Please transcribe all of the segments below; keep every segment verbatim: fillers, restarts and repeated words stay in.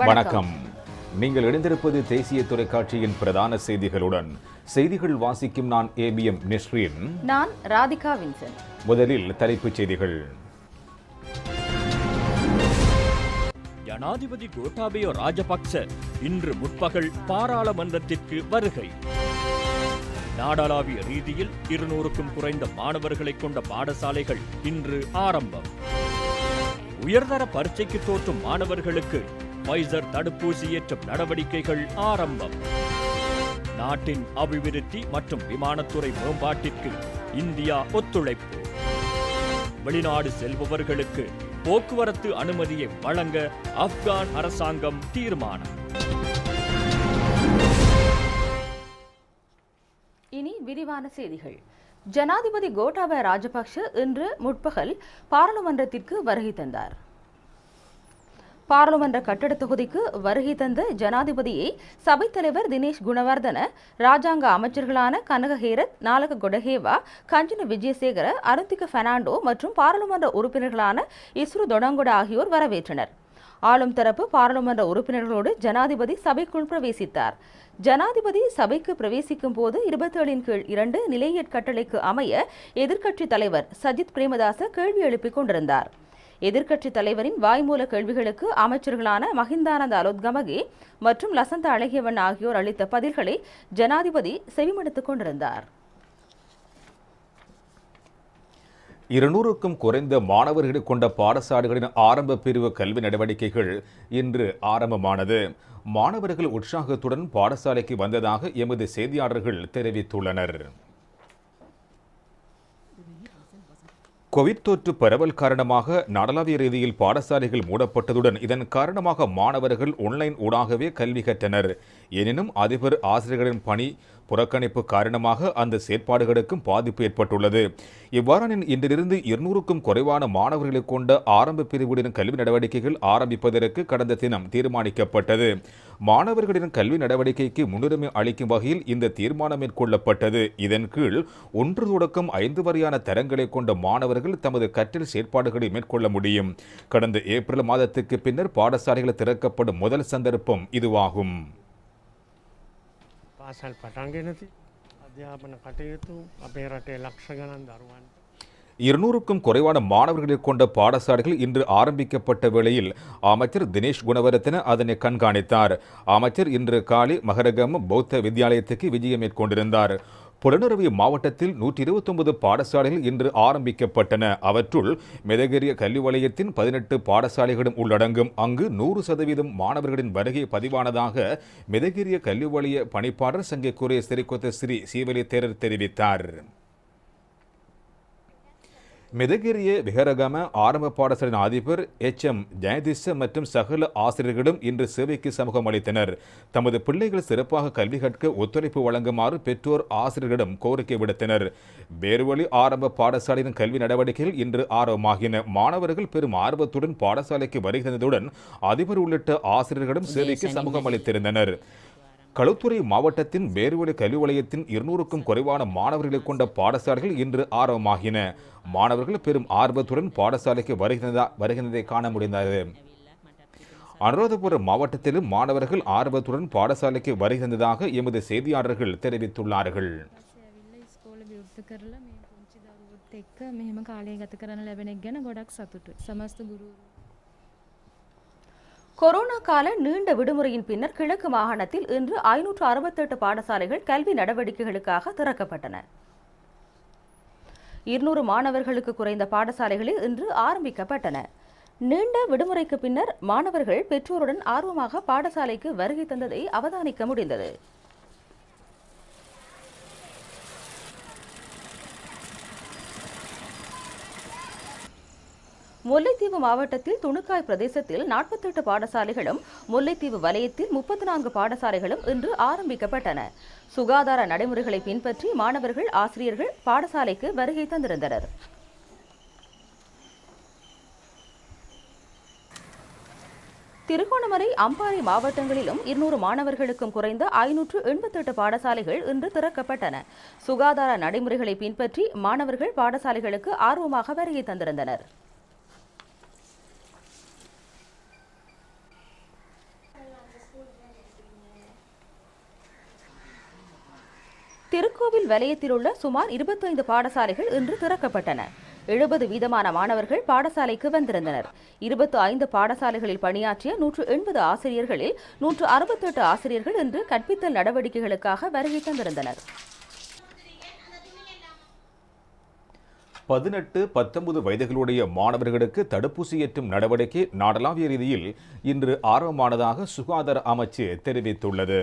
வணக்கம். நீங்கள் இணைந்திருப்பது தேசிய தொலைக்காட்சியின் பிரதான செய்திகளுடன். செய்திகள் வாசிக்கும் நான் ஏபிஎம் நிஸ்ரீன். நான் ராதிகா வின்சன். முதலில் தலைப்புச் செய்திகள். ஜனாதிபதி கோட்டாபய ராஜபக்ச இன்று முற்பகல் பாராளுமன்றத்திற்கு வருகை. நாடாளாவிய ரீதியில் இருநூறுக்கும் குறைந்த மாணவர்களை கொண்ட பாடசாலைகள் இன்று ஆரம்பம். உயர்தர பரீட்சைக்கு தோற்றும் மாணவர்களுக்கு பைசர் தடுப்பூசி ஏற்றும் நடவடிக்கைகள் ஆரம்பம். நாட்டின் அபிவிருத்தி மற்றும் விமானத்துறை மேம்பாட்டிற்கு இந்தியா ஒத்துழைப்பு. வெளிநாடு செல்பவர்களுக்கு போக்குவரத்து அனுமதியை வழங்க ஆப்கான் அரசாங்கம் தீர்மானம். இனி விரிவான செய்திகள். ஜனாதிபதி கோட்டாபய ராஜபக்ஷ இன்று முற்பகல் பாராளுமன்றத்திற்கு வருகை தந்தார். பாராளுமன்ற கட்டட தொகுதிக்கு வருகை தந்த ஜனாதிபதியை சபைத் தலைவர் தினேஷ் குணவர்தன, ராஜாங்க அமைச்சர்களான கனக ஹேரத், நாலக கொடஹேவா, கஞ்சன விஜயசேகர, அருந்திக பெர்னாண்டோ மற்றும் பாராளுமன்ற உறுப்பினர்களான இஸ்ரு தொடங்கொட ஆகியோர் வரவேற்றனர். ஆளும் தரப்பு பாராளுமன்ற உறுப்பினர்களோடு ஜனாதிபதி சபைக்குள் பிரவேசித்தார். ஜனாதிபதி சபைக்கு பிரவேசிக்கும் போது இருபத்தி ஏழின் கீழ் இரண்டு நிலையற்கட்டளைக்கு அமைய எதிர்க்கட்சித் தலைவர் சஜித் பிரேமதாச கேள்வி எழுப்பிக் கொண்டிருந்தார். எதிர்க்கட்சித் தலைவரின் வாய்மூல கேள்விகளுக்கு அமைச்சர்களான மஹிந்தானந்த அலோத்கமகே மற்றும் லசந்த அழகியவன் ஆகியோர் அளித்த பதில்களை ஜனாதிபதி செவிமடுத்துக் கொண்டிருந்தார். இருநூறுக்கும் குறைந்த மாணவர்களை கொண்ட பாடசாலைகளின் ஆரம்ப பிரிவு கல்வி நடவடிக்கைகள் இன்று ஆரம்பமானது. மாணவர்கள் உற்சாகத்துடன் பாடசாலைக்கு வந்ததாக எமது செய்தியாளர்கள் தெரிவித்துள்ளனர். கோவிட் தொற்று பரவல் காரணமாக நாடளாவிய ரீதியில் பாடசாலைகள் மூடப்பட்டதுடன் இதன் காரணமாக மாணவர்கள் ஆன்லைன் ஊடாகவே கல்வி கற்றனர். எனினும் அதிபர் ஆசிரியர்களின் பணி புறக்கணிப்பு காரணமாக அந்த செயற்பாடுகளுக்கும் பாதிப்பு ஏற்பட்டுள்ளது. இவ்வாறான இன்றிலிருந்து இருநூறுக்கும் குறைவான மாணவர்களை கொண்ட ஆரம்ப பிரிவுகளின் கல்வி நடவடிக்கைகள் ஆரம்பிப்பதற்கு கடந்த தினம் தீர்மானிக்கப்பட்டது. மாணவர்களின் கல்வி நடவடிக்கைக்கு முன்னுரிமை அளிக்கும் வகையில் இந்த தீர்மானம் மேற்கொள்ளப்பட்டது. இதன் கீழ் ஒன்று தொடக்கம் ஐந்து வரையான தரங்களை கொண்ட மாணவர்கள் தமது கற்றல் செயற்பாடுகளை மேற்கொள்ள முடியும். கடந்த ஏப்ரல் மாதத்துக்கு பின்னர் பாடசாலைகள் திறக்கப்படும் முதல் சந்தர்ப்பம் இதுவாகும். இருநூறுக்கும் குறைவான மாணவர்களை கொண்ட பாடசாலைகள் இன்று ஆரம்பிக்கப்பட்ட வேளையில் அமைச்சர் தினேஷ் குணவர்தன அதனை கண்காணித்தார். அமைச்சர் இன்று காலை மகரகம் பௌத்த வித்யாலயத்துக்கு விஜயம் மேற்கொண்டிருந்தார். புலனறுவை மாவட்டத்தில் நூற்றி இருபத்தி ஒன்பது பாடசாலைகள் இன்று ஆரம்பிக்கப்பட்டன. அவற்றுள் மெதகரிய கல்வி வலயத்தின் பதினெட்டு பாடசாலைகளும் உள்ளடங்கும். அங்கு நூறு சதவீதம் மாணவர்களின் வருகை பதிவானதாக மெதகரிய கல்வி வலய பணிப்பாளர் சங்கக்குரிய சிறிகொத்த ஸ்ரீ சீவலி தேரர் தெரிவித்தார். மெதகிரிய விஹரகம ஆரம்ப பாடசாலையின் அதிபர் எச் எம் ஜெயதிஷ மற்றும் சகல ஆசிரியர்களும் இன்று சேவைக்கு சமூகம் அளித்தனர். தமது பிள்ளைகள் சிறப்பாக கல்வி கற்க ஒத்துழைப்பு வழங்குமாறு பெற்றோர் ஆசிரியர்களிடம் கோரிக்கை விடுத்தனர். வேறுவழி ஆரம்ப பாடசாலையின் கல்வி நடவடிக்கைகள் இன்று ஆரம்பமாகின. மாணவர்கள் பெரும் ஆர்வத்துடன் பாடசாலைக்கு வருகை தந்ததுடன் அதிபர் உள்ளிட்ட ஆசிரியர்களிடம் சேவைக்கு சமூகம் அளித்திருந்தனர். களுத்துறை மாவட்டத்தின் வேறுவழி கல்வி வலயத்தின் இருநூறுக்கும் குறைவான மாணவர்களை கொண்ட பாடசாலைகள் இன்று ஆரம்பமாகின. மாணவர்கள் பெரும் ஆர்வத்துடன் பாடசாலைக்கு வருகின்றதா வருகின்றதை காண முடிந்தது. அனுராதபுரம் மாவட்டத்திலும் மாணவர்கள் ஆர்வத்துடன் பாடசாலைக்கு வருகின்றதாக எமது செய்தியாளர்கள் தெரிவித்துள்ளார்கள். கொரோனா கால நீண்ட விடுமுறையின் பின்னர் கிழக்கு மாகாணத்தில் இன்று ஐநூற்று அறுபத்தெட்டு பாடசாலைகள் கல்வி நடவடிக்கைகளுக்காக திறக்கப்பட்டன. இருநூறு மாணவர்களுக்கு குறைந்த பாடசாலைகளில் இன்று ஆரம்பிக்கப்பட்டன. நீண்ட விடுமுறைக்கு பின்னர் மாணவர்கள் பெற்றோருடன் ஆர்வமாக பாடசாலைக்கு வருகை தந்ததை அவதானிக்க முடிந்தது. முல்லைத்தீவு மாவட்டத்தில் துணுக்காய் பிரதேசத்தில் நாற்பத்தி எட்டு பாடசாலைகளும் முல்லைத்தீவு வலயத்தில் முப்பத்தி நான்கு பாடசாலைகளும் இன்று ஆரம்பிக்கப்பட்டன. சுகாதார நடைமுறைகளை பின்பற்றி மாணவர்கள், ஆசிரியர்கள் பாடசாலைக்கு வருகை தந்திருந்தனர். திருகோணமலை, அம்பாறை மாவட்டங்களிலும் இருநூறு மாணவர்களுக்கும் குறைந்த ஐநூற்று எண்பத்தி எட்டு பாடசாலைகள் இன்று திறக்கப்பட்டன. சுகாதார நடைமுறைகளை பின்பற்றி மாணவர்கள் பாடசாலைகளுக்கு ஆர்வமாக வருகை தந்திருந்தனர். திருக்கோவில் வலயத்தில் உள்ள சுமார் இருபத்தைந்து பாடசாலைகள் இன்று திறக்கப்பட்டன. எழுபது வீதமான மாணவர்கள் பாடசாலைக்கு வந்திருந்தனர். இருபத்தி ஐந்து பாடசாலைகளில் பணியாற்றிய நூற்று எண்பது ஆசிரியர்களில் நூற்று அறுபத்தி எட்டு ஆசிரியர்கள் இன்று கற்பித்தல் நடவடிக்கைகளுக்காக வருகை தந்திருந்தனர். பதினெட்டு பத்தொன்பது வயதுகளுடைய மாணவர்களுக்கு தடுப்பூசி ஏற்றும் நடவடிக்கை நாடளாவிய ரீதியில் இன்று ஆரம்பமானதாக சுகாதார அமைச்சு தெரிவித்துள்ளது.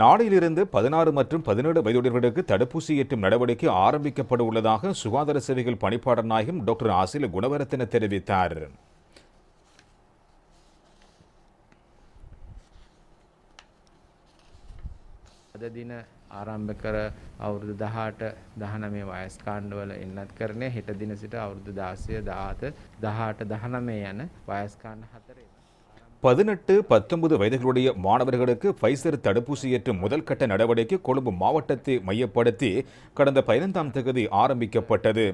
நாடிலிருந்து பதினாறு மற்றும் பதினேழு வயதுடையவர்களுக்கு தடுப்பூசி ஏற்றும் நடவடிக்கை ஆரம்பிக்கப்பட உள்ளதாக சுகாதார சேவைகள் பணிப்பாளர் நாயகம் டாக்டர் ஆசில குணவரத்தன தெரிவித்தார். ආරම්භ කර අවුරුදු දහඅට දහනවය වයස් කාණ්ඩවල එන්නත් කරන්නේ හෙට දින සිට අවුරුදු දාසය දාහත දහඅට දහනවය යන වයස් කාණ්ඩ හතරේ பதினெட்டு பத்தொன்பது வயதுகளுடைய மாணவர்களுக்கு ஃபைசர் தடுப்பூசி ஏற்றும் முதல் கட்ட நடவடிக்கை கொழும்பு மாவட்டத்தை மையப்படுத்தி கடந்த பதினைந்தாம் தேதி ஆரம்பிக்கப்பட்டது.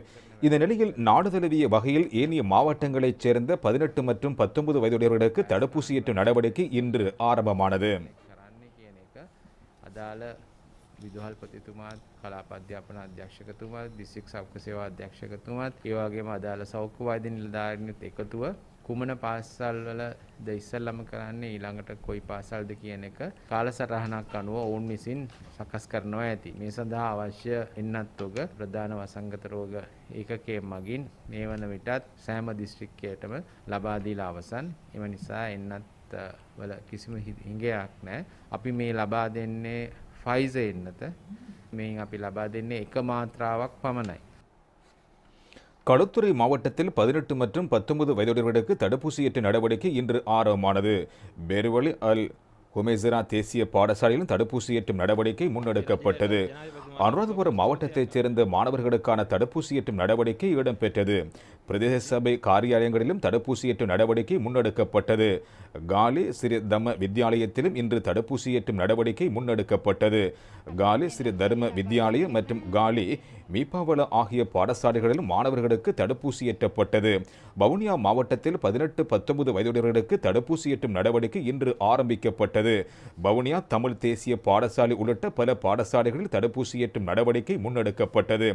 இந்த நிலையில் நாடு தழுவிய வகையில் ஏனைய மாவட்டங்களைச் சேர்ந்த பதினெட்டு மற்றும் பத்தொன்பது வயதுடையவர்களுக்கு தடுப்பூசி ஏற்றும் நடவடிக்கை இன்று ஆரம்பமானது. විදුහල්පතිතුමාත් කලාප අධ්‍යාපන අධ්‍යක්ෂකතුමාත් දිස්ත්‍රික් සෞඛ්‍ය සේවා අධ්‍යක්ෂකතුමාත් ඒ වගේම අදාළ සෞඛ්‍ය වෛද්‍ය නිලධාරිනියත් එකතුව කුමන පාසල්වලද ඉස්සල්ලාම කරන්නේ ඊළඟට කොයි පාසල්ද කියන එක කාලසටහනක් අනුව ඔවුන් විසින් සකස් කරනවා ඇති. මේ සඳහා අවශ්‍ය එන්නත්වක ප්‍රධාන වසංගත රෝග ඒකකයේ මගින් මේ වන විටත් සෑම දිස්ත්‍රික්කයකටම ලබා දීලා අවසන්. එම නිසා එන්නත් වල කිසිම හිඟයක් නැහැ. අපි මේ ලබා දෙන්නේ Pfizer එන්නත මේ අපි ලබා දෙන්නේ එක මාත්‍රාවක් පමණයි. களுத்துறை மாவட்டத்தில் பதினெட்டு மற்றும் பத்தொன்பது வயதுடையவர்களுக்கு தடுப்பூசி ஏற்ற நடவடிக்கை இன்று ஆரம்பமானது. பேருவலி அல் ஹுமேசரா தேசிய பாடசாலையிலும் தடுப்பூசி ஏற்றும் நடவடிக்கை முன்னெடுக்கப்பட்டது. அனுராதபுரம் மாவட்டத்தைச் சேர்ந்த மாணவர்களுக்கான தடுப்பூசி ஏற்றும் நடவடிக்கை இடம்பெற்றது. பிரதேச சபை காரியாலயங்களிலும் தடுப்பூசி ஏற்றும் நடவடிக்கை முன்னெடுக்கப்பட்டது. காலி ஸ்ரீ தர்ம வித்யாலயத்திலும் இன்று தடுப்பூசி ஏற்றும் நடவடிக்கை முன்னெடுக்கப்பட்டது. காலி ஸ்ரீ தர்ம வித்யாலயம் மற்றும் காலி மீபாவள ஆகிய பாடசாலைகளிலும் மாணவர்களுக்கு தடுப்பூசி ஏற்றப்பட்டது. வவுனியா மாவட்டத்தில் பதினெட்டு பத்தொன்பது வயதுடையவர்களுக்கு தடுப்பூசி ஏற்றும் நடவடிக்கை இன்று ஆரம்பிக்கப்பட்டது. வவுனியா தமிழ் தேசிய பாடசாலை உள்ளிட்ட பல பாடசாலைகளில் தடுப்பூசி ஏற்றும் நடவடிக்கை முன்னெடுக்கப்பட்டது.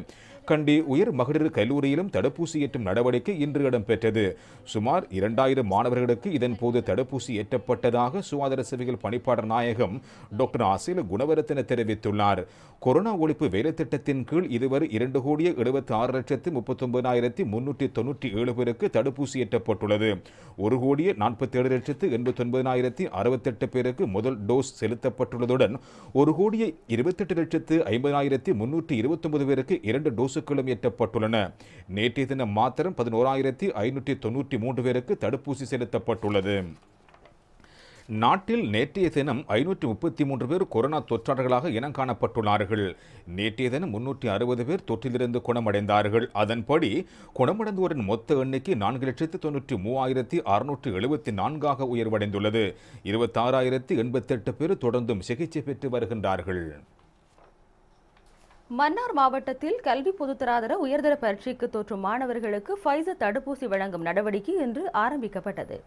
கண்டி உயர் மகளிர் கல்லூரியிலும் தடுப்பூசி ஏற்றும் நடவடிக்கை இன்று இடம்பெற்றது. சுமார் இரண்டாயிரம் மாணவர்களுக்கு இதன் போது தடுப்பூசி ஏற்றப்பட்டதாக சுகாதார சேவைகள் பணிப்பாளர் நாயகம் டாக்டர் ஆசில குணவரத்தன தெரிவித்துள்ளார். கொரோனா ஒழிப்பு வேலை திட்டத்தின் கீழ் இதுவரை இரண்டு கோடியே எழுபத்தி ஆறு லட்சத்து முப்பத்தி ஒன்பதாயிரத்தி முன்னூற்றி தொன்னூற்றி ஏழு பேருக்கு தடுப்பூசி ஏற்றப்பட்டுள்ளது. ஒரு கோடியே நாற்பத்தி ஏழு லட்சத்து எண்பத்தி ஒன்பதாயிரத்தி அறுபத்தி எட்டு பேருக்கு முதல் டோஸ் செலுத்தப்பட்டுள்ளதுடன் ஒரு கோடியே இருபத்தி எட்டு லட்சத்து ஐம்பதாயிரத்தி முன்னூற்றி இருபத்தி ஒன்பது பேருக்கு இரண்டு டோஸுகளும் ஏற்றப்பட்டுள்ளன. நேற்றைய தினம் மாத்திரம் பதினோராயிரத்தி ஐநூற்றி தொன்னூற்றி மூன்று பேருக்கு தடுப்பூசி செலுத்தப்பட்டுள்ளது. நாட்டில் நேற்றைய தினம் ஐநூற்றி முப்பத்தி மூன்று பேர் கொரோனா தொற்றாளர்களாக இனம் காணப்பட்டுள்ளார்கள். நேற்றைய தினம் முன்னூற்றி அறுபது பேர் தொற்றிலிருந்து குணமடைந்தார்கள். அதன்படி குணமடைந்தோரின் மொத்த எண்ணிக்கை நான்கு லட்சத்து தொன்னூற்றி மூவாயிரத்தி அறுநூற்றி எழுபத்தி நான்காக உயர்வடைந்துள்ளது. இருபத்தாறாயிரத்தி எண்பத்தி எட்டு பேர் தொடர்ந்தும் சிகிச்சை பெற்று வருகின்றார்கள். மன்னார் மாவட்டத்தில் கல்வி பொதுத்தராதர உயர்தர பரீட்சைக்கு தோற்றும் மாணவர்களுக்கு ஃபைசர் தடுப்பூசி வழங்கும் நடவடிக்கை இன்று ஆரம்பிக்கப்பட்டது.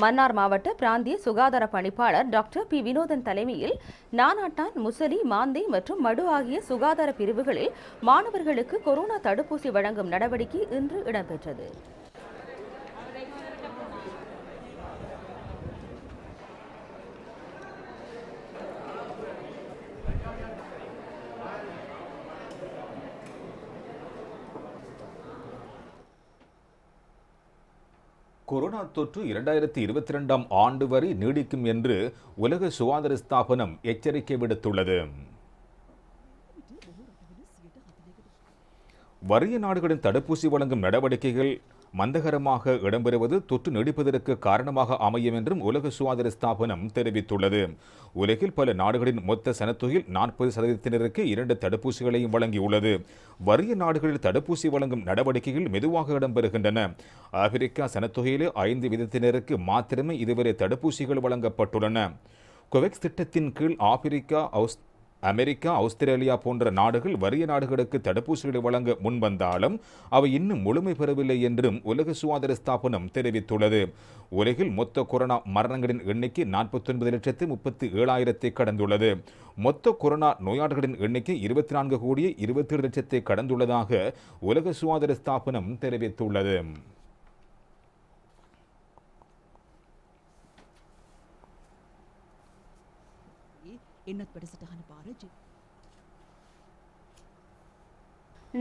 மன்னார் மாவட்ட பிராந்திய சுகாதார பணிப்பாளர் டாக்டர் பி வினோதன் தலைமையில் நானாட்டான், முசலி, மாந்தை மற்றும் மடு ஆகிய சுகாதார பிரிவுகளில் மாணவர்களுக்கு கொரோனா தடுப்பூசி வழங்கும் நடவடிக்கை இன்று இடம்பெற்றது. கொரோனா தொற்று இரண்டாயிரத்தி இருபத்தி இரண்டாம் ஆண்டு வரை நீடிக்கும் என்று உலக சுகாதார ஸ்தாபனம் எச்சரிக்கை விடுத்துள்ளது. வறிய நாடுகளின் தடுப்பூசி வழங்கும் நடவடிக்கைகள் மந்தகரமாக இடம்பெறுவது தொற்று நீடிப்பதற்கு காரணமாக அமையும் என்றும் உலக சுகாதார ஸ்தாபனம் தெரிவித்துள்ளது. உலகில் பல நாடுகளின் மொத்த சனத்தொகையில் நாற்பது சதவீதத்தினருக்கு இரண்டு தடுப்பூசிகளையும் வழங்கியுள்ளது. வறிய நாடுகளில் தடுப்பூசி வழங்கும் நடவடிக்கைகள் மெதுவாக இடம்பெறுகின்றன. ஆப்பிரிக்கா சனத்தொகையிலே ஐந்து வீதத்தினருக்கு மாத்திரமே இதுவரை தடுப்பூசிகள் வழங்கப்பட்டுள்ளன. கோவேக்ஸ் திட்டத்தின் கீழ் ஆப்பிரிக்கா, அமெரிக்கா, ஆஸ்திரேலியா போன்ற நாடுகள் வறிய நாடுகளுக்கு தடுப்பூசிகளை வழங்க முன்வந்தாலும் அவை இன்னும் முழுமை பெறவில்லை என்றும் உலக சுகாதார ஸ்தாபனம் தெரிவித்துள்ளது. உலகில் மொத்த கொரோனா மரணங்களின் எண்ணிக்கை நாற்பத்தி ஒன்பது லட்சத்து முப்பத்தி ஏழாயிரத்தை கடந்துள்ளது. மொத்த கொரோனா நோயாளர்களின் எண்ணிக்கை இருபத்தி நான்கு கோடியே இருபத்தி ஏழு லட்சத்தை கடந்துள்ளதாக உலக சுகாதார ஸ்தாபனம் தெரிவித்துள்ளது.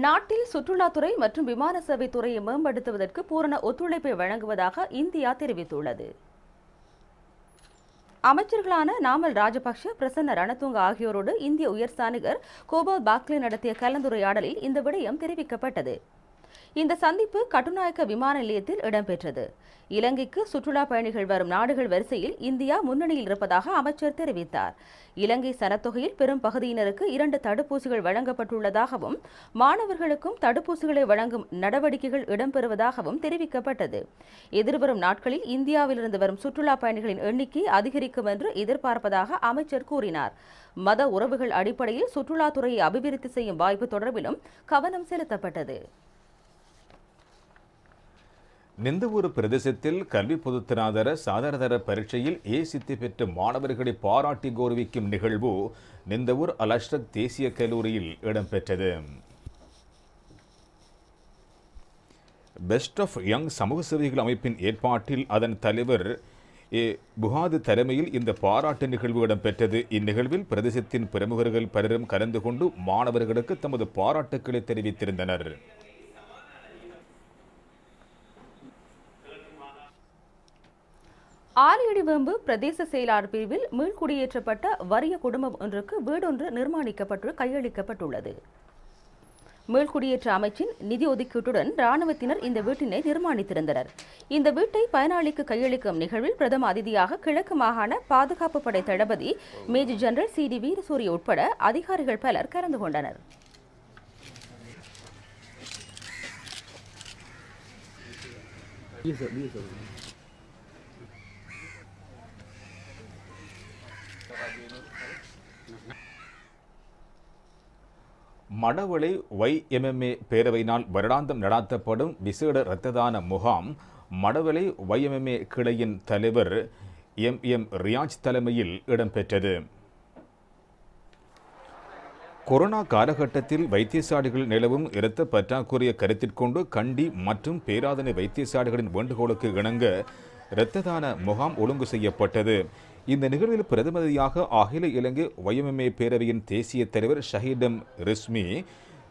நாட்டில் சுற்றுலாத்துறை மற்றும் விமான சேவை துறையை மேம்படுத்துவதற்கு பூரண ஒத்துழைப்பை வழங்குவதாக இந்தியா தெரிவித்துள்ளது. அமைச்சர்களான நாமல் ராஜபக்ஷ, பிரசன்ன ரணதுங்க ஆகியோரோடு இந்திய உயர்ஸ்தானிகர் கோபால் பாக்லே நடத்திய கலந்துரையாடலில் இந்த விடயம் தெரிவிக்கப்பட்டது. இந்த சந்திப்பு கட்டுநாயக்க விமான நிலையத்தில் இடம்பெற்றது. இலங்கைக்கு சுற்றுலா பயணிகள் வரும் நாடுகள் வரிசையில் இந்தியா முன்னணியில் இருப்பதாக அமைச்சர் தெரிவித்தார். இலங்கை சனத்தொகையில் பெரும் பகுதியினருக்கு இரண்டு தடுப்பூசிகள் வழங்கப்பட்டுள்ளதாகவும் மாணவர்களுக்கும் தடுப்பூசிகளை வழங்கும் நடவடிக்கைகள் இடம்பெறுவதாகவும் தெரிவிக்கப்பட்டது. எதிர்வரும் நாட்களில் இந்தியாவிலிருந்து வரும் சுற்றுலா பயணிகளின் எண்ணிக்கை அதிகரிக்கும் என்று எதிர்பார்ப்பதாக அமைச்சர் கூறினார். மத உறவுகள் அடிப்படையில் சுற்றுலாத்துறையை அபிவிருத்தி செய்யும் வாய்ப்பு தொடர்பிலும் கவனம் செலுத்தப்பட்டது. நிந்தவூர் பிரதேசத்தில் கல்வி பொதுத்தராதர சாதாரணதர பரீட்சையில் ஏ சித்தி பெற்ற மாணவர்களை பாராட்டி கௌரவிக்கும் நிகழ்வு நிந்தவூர் அலஷ்ரக் தேசிய கல்லூரியில் இடம்பெற்றது. பெஸ்ட் ஆஃப் யங் சமூக சேவைகள் அமைப்பின் ஏற்பாட்டில் அதன் தலைவர் ஏ புகாது தலைமையில் இந்த பாராட்டு நிகழ்வு இடம்பெற்றது. இந்நிகழ்வில் பிரதேசத்தின் பிரமுகர்கள் பலரும் கலந்து கொண்டு மாணவர்களுக்கு தமது பாராட்டுக்களை தெரிவித்திருந்தனர். ஆரியடிவேம்பு பிரதேச செயலாளர் பிரிவில் மீள்குடியேற்றப்பட்ட வறிய குடும்பம் ஒன்றுக்கு வீடொன்று நிர்மாணிக்கப்பட்டு கையளிக்கப்பட்டுள்ளது. மீள்குடியேற்ற அமைச்சின் நிதி ஒதுக்கீட்டுடன் இராணுவத்தினர் இந்த வீட்டினை நிர்மாணித்திருந்தனர். இந்த வீட்டை பயனாளிக்கு கையளிக்கும் நிகழ்வில் பிரதம அதிதியாக கிழக்கு மாகாண பாதுகாப்பு படை தளபதி major general C D Weerasooriya உட்பட அதிகாரிகள் பலர் கலந்து கொண்டனர். மடவளை ஒய்எம்எம்ஏ பேரவையினால் வருடாந்தம் நடாத்தப்படும் விசேட இரத்த தான முகாம் மடவளை ஒய்எம்எம்ஏ கிளையின் தலைவர் எம் எம் ரியாஜ் தலைமையில் இடம்பெற்றது. கொரோனா காலகட்டத்தில் வைத்தியசாலைகள் நிலவும் இரத்த பற்றாக்குறையை கருத்திற்கொண்டு கண்டி மற்றும் பேராதனை வைத்தியசாலைகளின் வேண்டுகோளுக்கு இணங்க இரத்த தான முகாம் ஒழுங்கு செய்யப்பட்டது. இந்த நிகழ்வில் பிரதிநிதியாக அகில இலங்கை ஒய்எம்எம்ஏ பேரவையின் தேசிய தலைவர் ஷஹீடம் ரிஸ்மி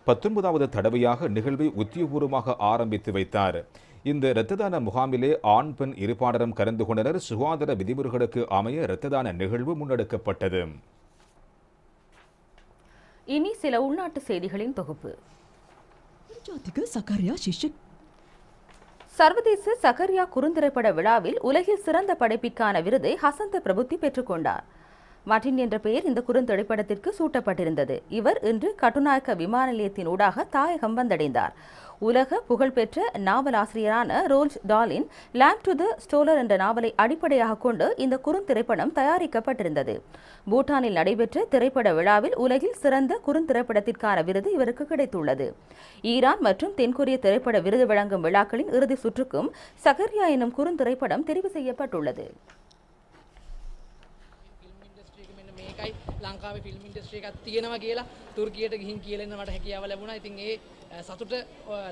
பத்தொன்பதாவது தடவையாக நிகழ்வை உத்தியோகபூர்வமாக ஆரம்பித்து வைத்தார். இந்த இரத்த தான முகாமிலே ஆண் பெண் இருபாடரும் கலந்து கொண்டனர். சுகாதார விதிமுறைகளுக்கு அமைய இரத்த தான நிகழ்வு முன்னெடுக்கப்பட்டது. இனி சில உள்நாட்டு செய்திகளின் தொகுப்பு. சர்வதேச சகரியா குறுந்திரைப்பட விழாவில் உலகில் சிறந்த படைப்பிற்கான விருதை ஹசந்த பிரபுத்தி பெற்றுக்கொண்டார். மார்டின் என்ற பெயர் இந்த குறுந்திரைப்படத்திற்கு சூட்டப்பட்டிருந்தது. இவர் இன்று கட்டுநாயக்க விமான நிலையத்தின் ஊடாக தாயகம் வந்தடைந்தார். உலக புகழ்பெற்ற நாவலாசிரியரான ரோல்ட் டாலின் லேம்ப் டு த ஸ்டோலர் என்ற நாவலை அடிப்படையாக கொண்டு இந்த குறுந்திரைப்படம் தயாரிக்கப்பட்டிருந்தது. பூட்டானில் நடைபெற்ற திரைப்பட விழாவில் உலகில் சிறந்த குறுந்திரைப்படத்திற்கான விருது இவருக்கு கிடைத்துள்ளது. ஈரான் மற்றும் தென்கொரிய திரைப்பட விருது வழங்கும் விழாக்களின் இறுதி சுற்றுக்கும் சகரியா எனும் குறுந்திரைப்படம் தெரிவு செய்யப்பட்டுள்ளது. ලංකාවේ ෆිල්ම් ඉන්ඩස්ට්‍රි එකක් තියෙනවා කියලා තුර්කියට ගිහින් කියලෙන්න මට හැකියාව ලැබුණා. ඉතින් ඒ සතුට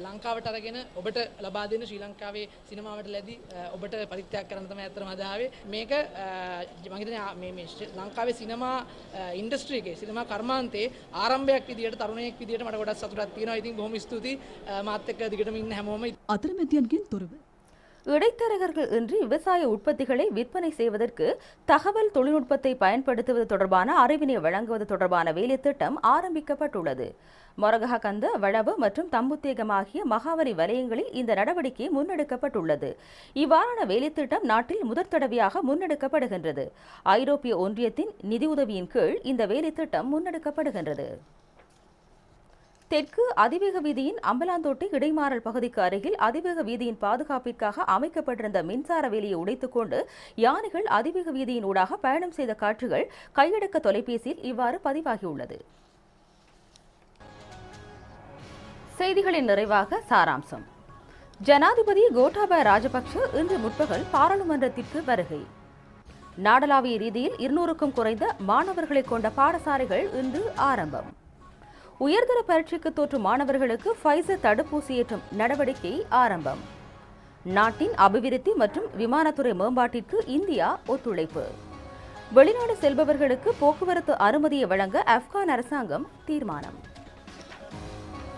ලංකාවට අරගෙන ඔබට ලබා දෙන්න ශ්‍රී ලංකාවේ සිනමාවට ලැබී ඔබට පරිත්‍යාග කරන්න තමයි අත්‍තරම අද ආවේ. මේක මම හිතන්නේ මේ මේ ලංකාවේ සිනමා ඉන්ඩස්ට්‍රි එකේ සිනමා කර්මාන්තයේ ආරම්භයක් විදියට තරුණයෙක් විදියට මට ගොඩක් සතුටක් තියෙනවා. ඉතින් බොහොම ස්තුතියි මාත් එක්ක දිගටම ඉන්න හැමෝම. අතරමැදියන්ගෙන් තොරව இடைத்தரகர்கள் இன்றி விவசாய உற்பத்திகளை விற்பனை செய்வதற்கு தகவல் தொழில்நுட்பத்தை பயன்படுத்துவது தொடர்பான அறிவினை வழங்குவது தொடர்பான வேலை திட்டம் ஆரம்பிக்கப்பட்டுள்ளது. மொரககந்த, வளவு மற்றும் தம்புத்தேகம் ஆகிய மகாவரி வலயங்களில் இந்த நடவடிக்கை முன்னெடுக்கப்பட்டுள்ளது. இவ்வாறான வேலை திட்டம் நாட்டில் முதற் தடவையாக முன்னெடுக்கப்படுகின்றது. ஐரோப்பிய ஒன்றியத்தின் நிதியுதவியின் கீழ் இந்த வேலை திட்டம் முன்னெடுக்கப்படுகின்றது. தெற்கு அதிவேக வீதியின் அம்பலாந்தோட்டை இடைமாறல் பகுதிக்கு அருகில் அதிவேக வீதியின் பாதுகாப்பிற்காக அமைக்கப்பட்டிருந்த மின்சார வேலியை உடைத்துக்கொண்டு யானைகள் அதிவேக வீதியின் ஊடாக பயணம் செய்த காட்சிகள் கையடக்க தொலைபேசியில் இவ்வாறு பதிவாகியுள்ளது. செய்திகளின் நிறைவாக சாராம்சம். ஜனாதிபதி கோட்டாபய ராஜபக்ஷ இன்று முற்பகல் பாராளுமன்றத்திற்கு வருகை. நாடளாவிய ரீதியில் இருநூறுக்கும் குறைந்த மாணவர்களை கொண்ட பாடசாலைகள் இன்று ஆரம்பம். உயர்தர பரீட்சைக்கு தோற்றும் மாணவர்களுக்கு ஃபைசர் தடுப்பூசியேற்றும் நடவடிக்கை ஆரம்பம். நாட்டின் அபிவிருத்தி மற்றும் விமானத்துறை மேம்பாட்டிற்கு இந்தியா ஒத்துழைப்பு. வெளிநாடு செல்பவர்களுக்கு போக்குவரத்து அனுமதியை வழங்க ஆப்கான் அரசாங்கம் தீர்மானம்.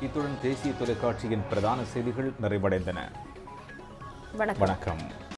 இத்துடன் தேசிய தொலைக்காட்சியின் பிரதான செய்திகள் நிறைவடைந்தன. வணக்கம்.